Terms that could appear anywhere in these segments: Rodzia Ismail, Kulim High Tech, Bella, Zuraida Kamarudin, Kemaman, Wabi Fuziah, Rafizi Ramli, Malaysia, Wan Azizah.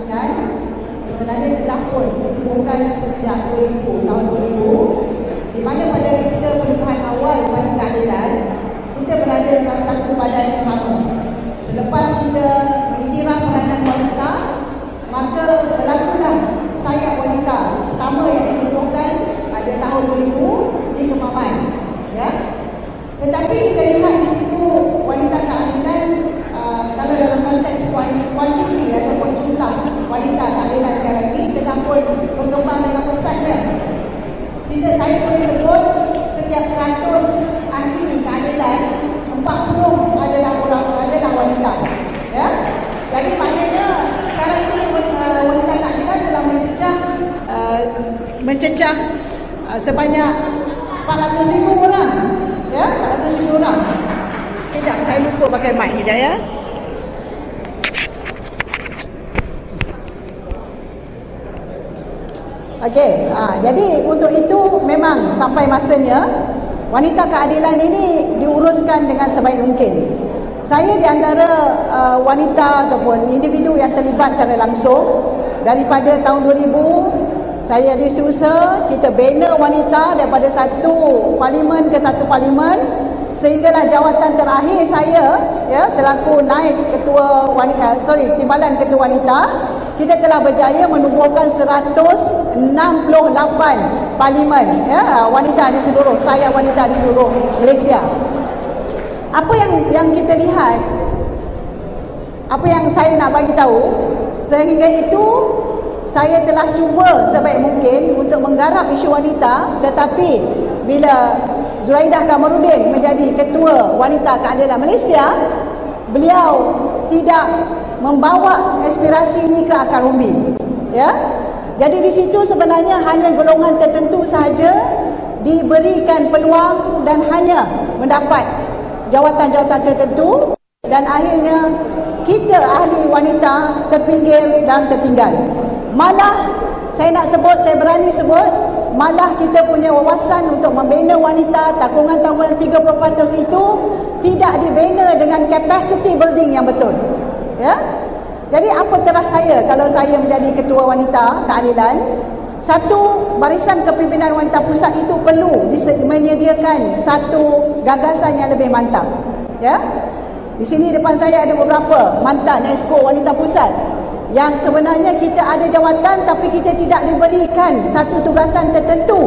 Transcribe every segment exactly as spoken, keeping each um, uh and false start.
pendidikan sebenarnya dilakukan bukan sejak dua ribu, tahun dua ribu, di mana pada kita perubahan awal pada keadilan kita berada dalam satu badan yang sama. Selepas kita mengiktiraf peranan wanita, maka berlakulah sayap wanita pertama yang ditentukan pada tahun dua ribu di Kemaman, ya. Tetapi kita lihat di situ wanita keadilan, uh, kalau dalam konteks kuantiti ataupun jumlah wanita keadilan secara ini telah pun berkembang dengan pesatnya. Sehingga saya boleh sebut setiap seratus ahli keadilan empat puluh adalah orang adalah wanita, ya. Jadi maknanya sekarang ini uh, wanita keadilan telah mencecah uh, mencecah uh, sebanyak empat ratus ribu orang. Ya, empat ratus ribu orang. Sekejap, saya lupa pakai mic sekejap, ya. Okey, ha, jadi untuk itu memang sampai masanya wanita keadilan ini diuruskan dengan sebaik mungkin. Saya di antara uh, wanita ataupun individu yang terlibat secara langsung. Daripada tahun dua ribu saya diusaha kita bina wanita daripada satu parlimen ke satu parlimen, sehinggalah jawatan terakhir saya, ya, selaku naib ketua wanita, sorry, timbalan ketua wanita, kita telah berjaya menubuhkan seratus enam puluh lapan parlimen, ya, wanita di seluruh, sayap wanita di seluruh Malaysia. Apa yang yang kita lihat, apa yang saya nak bagi tahu, sehingga itu saya telah cuba sebaik mungkin untuk menggarap isu wanita. Tetapi bila Zuraida Kamarudin menjadi ketua wanita keadilan Malaysia, beliau tidak membawa aspirasi ini ke akar umbi, ya. Jadi di situ sebenarnya hanya golongan tertentu sahaja diberikan peluang dan hanya mendapat jawatan-jawatan tertentu, dan akhirnya kita ahli wanita terpinggir dan tertinggal. Malah saya nak sebut, saya berani sebut, malah kita punya wawasan untuk membina wanita takungan tahunan tiga puluh peratus itu tidak dibina dengan capacity building yang betul, ya. Jadi apa teras saya kalau saya menjadi ketua wanita keadilan? Satu, barisan kepimpinan wanita pusat itu perlu menyediakan satu gagasan yang lebih mantap, ya. Di sini depan saya ada beberapa mantan exco wanita pusat yang sebenarnya kita ada jawatan tapi kita tidak diberikan satu tugasan tertentu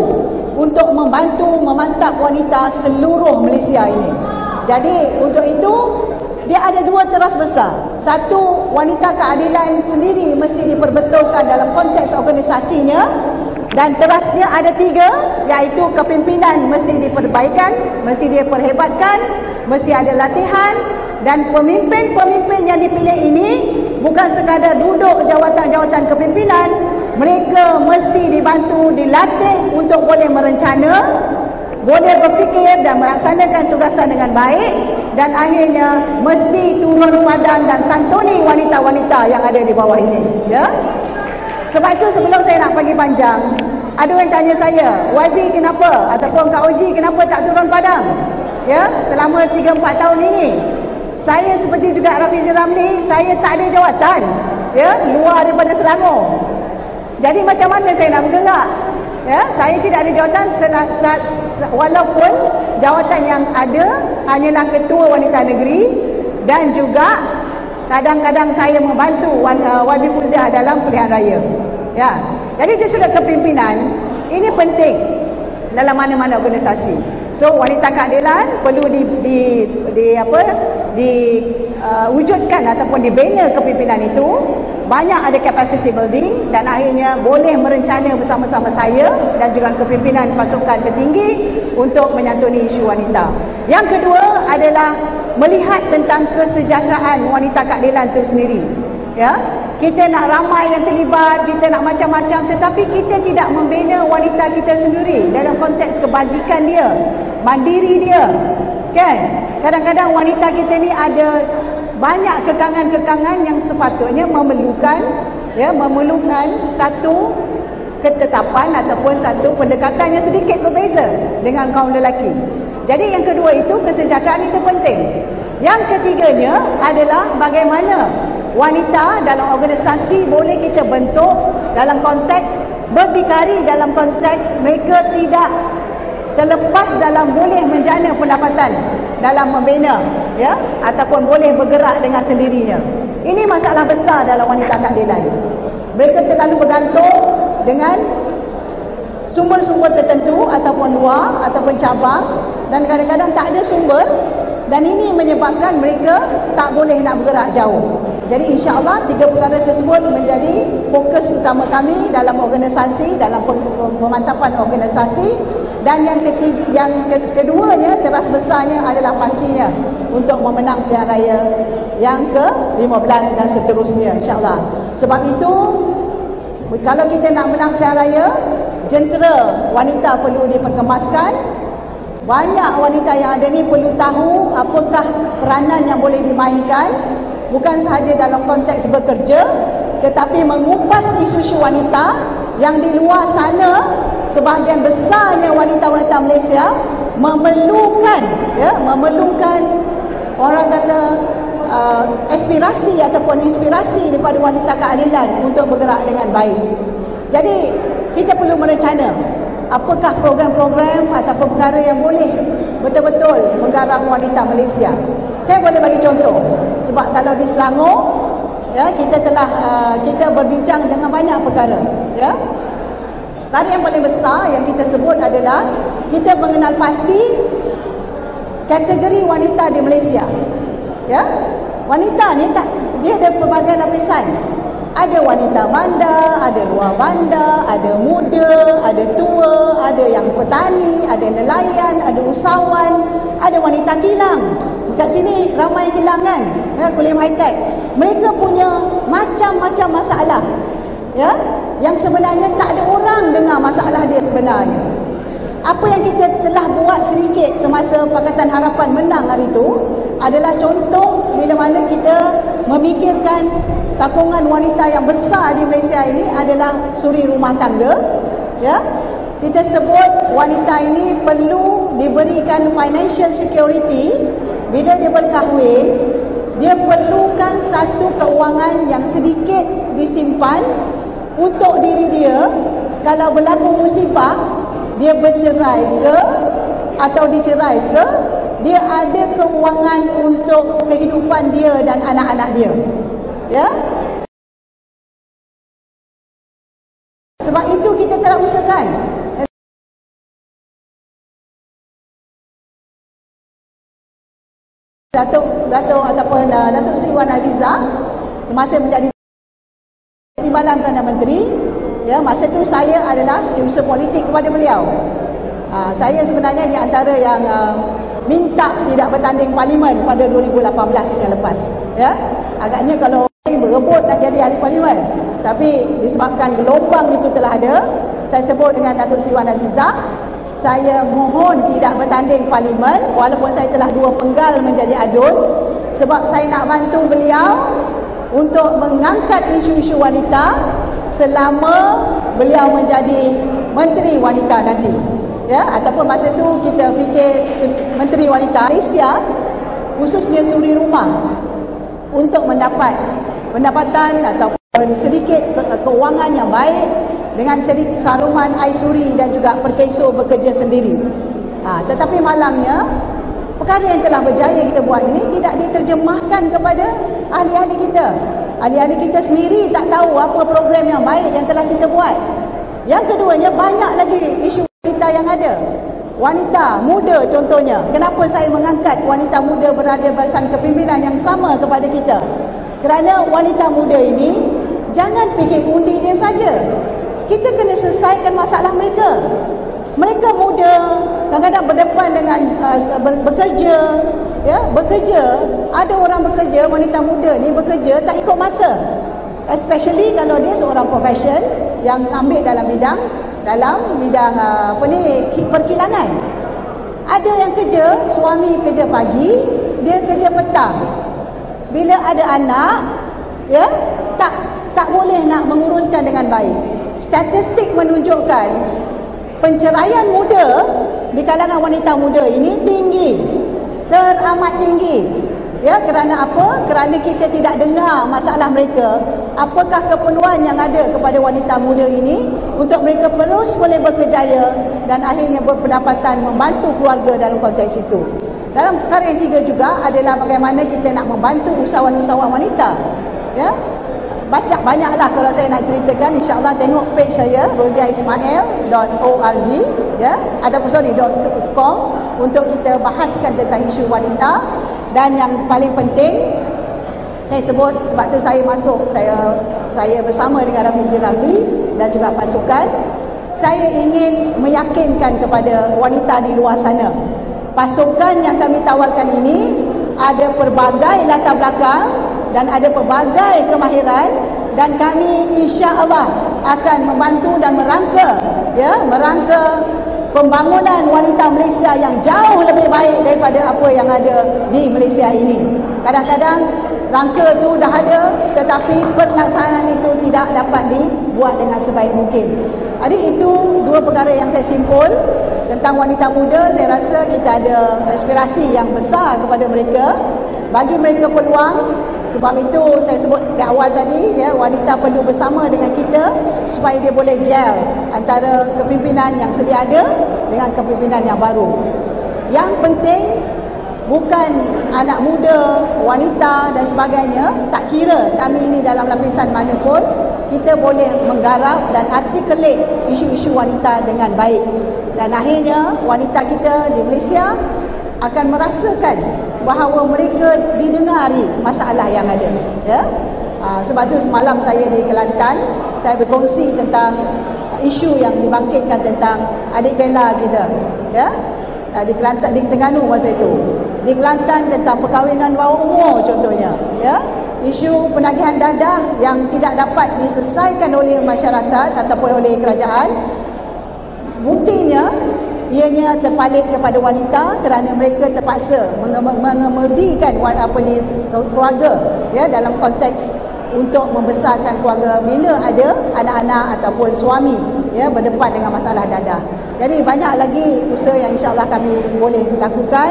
untuk membantu memantap wanita seluruh Malaysia ini. Jadi untuk itu dia ada dua teras besar. Satu, wanita keadilan sendiri mesti diperbetulkan dalam konteks organisasinya, dan teras dia ada tiga, iaitu kepimpinan mesti diperbaikan, mesti diperhebatkan, mesti ada latihan, dan pemimpin-pemimpin yang dipilih ini bukan sekadar duduk jawatan-jawatan kepimpinan, mereka mesti dibantu, dilatih untuk boleh merencana, boleh berfikir dan melaksanakan tugasan dengan baik, dan akhirnya mesti turun padan dan santuni wanita-wanita yang ada di bawah ini, ya. Sebab itu sebelum saya nak pergi panjang, ada yang tanya saya, Y B kenapa ataupun Kak Oji kenapa tak turun padang, ya, selama tiga empat tahun ini? Saya seperti juga Rafizi Ramli, saya tak ada jawatan, ya, luar daripada Selangor. Jadi macam mana saya nak bergerak, ya? Saya tidak ada jawatan, walaupun jawatan yang ada hanyalah ketua wanita negeri, dan juga kadang-kadang saya membantu Wabi Fuziah dalam pilihan raya, ya. Jadi di sudut kepimpinan ini penting dalam mana-mana organisasi. So wanita keadilan perlu di di, di apa diwujudkan uh, ataupun dibina kepimpinan itu, banyak ada capacity building, dan akhirnya boleh merencana bersama-sama saya dan juga kepimpinan pasukan tertinggi untuk menyantuni isu wanita. Yang kedua adalah melihat tentang kesejahteraan wanita keadilan itu sendiri, ya. Kita nak ramai yang terlibat, kita nak macam-macam, tetapi kita tidak membina wanita kita sendiri dalam konteks kebajikan dia, mandiri dia, kan? Kadang-kadang wanita kita ni ada banyak kekangan-kekangan yang sepatutnya memerlukan, ya, memerlukan satu ketetapan ataupun satu pendekatan yang sedikit berbeza dengan kaum lelaki. Jadi yang kedua itu, kesejahteraan itu penting. Yang ketiganya adalah bagaimana wanita dalam organisasi boleh kita bentuk dalam konteks berdikari, dalam konteks mereka tidak terlepas dalam boleh menjana pendapatan dalam membina, ya, ataupun boleh bergerak dengan sendirinya. Ini masalah besar dalam wanita keadilan. Mereka terlalu bergantung dengan sumber-sumber tertentu ataupun luar ataupun cabang, dan kadang-kadang tak ada sumber, dan ini menyebabkan mereka tak boleh nak bergerak jauh. Jadi insya-Allah tiga perkara tersebut menjadi fokus utama kami dalam organisasi, dalam pemantapan organisasi. Dan yang ketiga, yang keduanya teras besarnya adalah pastinya untuk memenang pilihan raya yang ke lima belas dan seterusnya, insya-Allah. Sebab itu kalau kita nak menang pilihan raya, jentera wanita perlu diperkemaskan. Banyak wanita yang ada ni perlu tahu apakah peranan yang boleh dimainkan, bukan sahaja dalam konteks bekerja, tetapi mengupas isu-isu wanita yang di luar sana. Sebahagian besarnya wanita-wanita Malaysia memerlukan, ya, memerlukan orang kata uh, aspirasi ataupun inspirasi daripada wanita keadilan untuk bergerak dengan baik. Jadi kita perlu merencana apakah program-program atau perkara yang boleh betul-betul menggarang wanita Malaysia. Saya boleh bagi contoh, sebab kalau di Selangor, ya, kita telah uh, kita berbincang dengan banyak perkara, ya. Perkara yang paling besar yang kita sebut adalah kita mengenal pasti kategori wanita di Malaysia, ya. Wanita ni tak, dia ada pelbagai lapisan. Ada wanita bandar, ada luar bandar, ada muda, ada tua, ada yang petani, ada nelayan, ada usahawan, ada wanita kilang. Kat sini ramai kilang kan, ya, Kulim High Tech. Mereka punya macam-macam masalah, ya, yang sebenarnya tak ada orang dengar masalah dia sebenarnya. Apa yang kita telah buat sedikit semasa Pakatan Harapan menang hari itu adalah contoh bila mana kita memikirkan takungan wanita yang besar di Malaysia ini adalah suri rumah tangga, ya. Kita sebut wanita ini perlu diberikan financial security bila dia berkahwin. Dia perlukan satu keuangan yang sedikit disimpan untuk diri dia. Kalau berlaku musibah, dia bercerai ke atau dicerai ke, dia ada keuangan untuk kehidupan dia dan anak-anak dia, ya. Sebab itu kita telah usahakan Datuk Datuk ataupun Datuk Seri Wan Azizah semasa menjadi Timbalan Perdana Menteri, ya, masa itu saya adalah setiausaha politik kepada beliau. Ha, saya sebenarnya di antara yang uh, minta tidak bertanding parlimen pada dua ribu lapan belas yang lepas, ya. Agaknya kalau berebut nak jadi ahli parlimen, tapi disebabkan gelombang itu telah ada, saya sebut dengan Datuk Seri Wan Azizah, saya mohon tidak bertanding parlimen walaupun saya telah dua penggal menjadi adun, sebab saya nak bantu beliau untuk mengangkat isu-isu wanita selama beliau menjadi Menteri Wanita nanti, ya, ataupun masa itu kita fikir Menteri Wanita Malaysia, khususnya suri rumah, untuk mendapat pendapatan ataupun sedikit keuangan yang baik dengan sedikit saruman air suri dan juga perkeso bekerja sendiri. Ha, tetapi malangnya perkara yang telah berjaya kita buat ini tidak diterjemahkan kepada ahli-ahli kita. Ahli-ahli kita sendiri tak tahu apa program yang baik yang telah kita buat. Yang keduanya, banyak lagi isu wanita yang ada. Wanita muda contohnya, kenapa saya mengangkat wanita muda berada barisan kepimpinan yang sama kepada kita? Kerana wanita muda ini jangan fikir undi dia saja. Kita kena selesaikan masalah mereka. Mereka muda, kadang-kadang berdepan dengan uh, bekerja, ya, bekerja. Ada orang bekerja, wanita muda ni bekerja tak ikut masa. Especially kalau dia seorang profession yang ambil dalam bidang dalam bidang apa ni, perkilangan. Ada yang kerja, suami kerja pagi, dia kerja petang. Bila ada anak, ya, tak tak boleh nak menguruskan dengan baik. Statistik menunjukkan penceraian muda di kalangan wanita muda ini tinggi, teramat tinggi. Ya, kerana apa? Kerana kita tidak dengar masalah mereka. Apakah keperluan yang ada kepada wanita muda ini untuk mereka terus boleh berjaya dan akhirnya berpendapatan membantu keluarga dalam konteks itu. Dalam perkara yang tiga juga adalah bagaimana kita nak membantu usahawan-usahawan wanita. Ya. Baca banyaklah kalau saya nak ceritakan, insya-Allah tengok page saya rodzia ismail dot org ya ataupun sorry .com untuk kita bahaskan tentang isu wanita. Dan yang paling penting saya sebut, sebab tu saya masuk, saya saya bersama dengan Rafizi Ramli dan juga pasukan, saya ingin meyakinkan kepada wanita di luar sana, pasukan yang kami tawarkan ini ada pelbagai latar belakang dan ada pelbagai kemahiran, dan kami insya-Allah akan membantu dan merangka ya merangka pembangunan wanita Malaysia yang jauh lebih baik daripada apa yang ada di Malaysia ini. Kadang-kadang rangka tu dah ada, tetapi pelaksanaan itu tidak dapat dibuat dengan sebaik mungkin. Jadi itu dua perkara yang saya simpul tentang wanita muda. Saya rasa kita ada aspirasi yang besar kepada mereka, bagi mereka peluang. Sebab itu saya sebut di awal tadi ya, wanita perlu bersama dengan kita supaya dia boleh gel antara kepimpinan yang sedia ada dengan kepimpinan yang baru. Yang penting bukan anak muda, wanita dan sebagainya, tak kira kami ini dalam lapisan mana pun, kita boleh menggarap dan artikulate isu-isu wanita dengan baik. Dan akhirnya wanita kita di Malaysia akan merasakan bahawa mereka didengari masalah yang ada ya? Aa, sebab tu semalam saya di Kelantan, saya berkongsi tentang isu yang dibangkitkan tentang adik Bella kita ya? Aa, di Kelantan, di Terengganu masa itu, di Kelantan tentang perkahwinan bawah umur contohnya ya? Isu penagihan dadah yang tidak dapat diselesaikan oleh masyarakat ataupun oleh kerajaan, buktinya ianya terpalit kepada wanita kerana mereka terpaksa mengemudikan apa ni keluarga ya, dalam konteks untuk membesarkan keluarga bila ada anak-anak ataupun suami ya berdepan dengan masalah dadah. Jadi banyak lagi usaha yang insya-Allah kami boleh lakukan,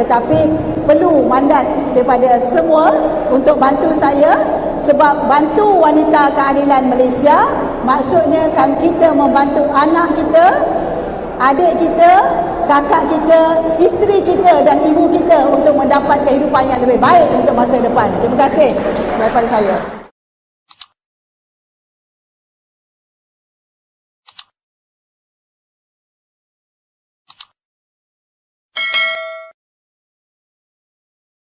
tetapi perlu mandat daripada semua untuk bantu saya, sebab bantu wanita keadilan Malaysia maksudnya kita membantu anak kita, adik kita, kakak kita, isteri kita dan ibu kita untuk mendapat kehidupan yang lebih baik untuk masa depan. Terima kasih daripada saya.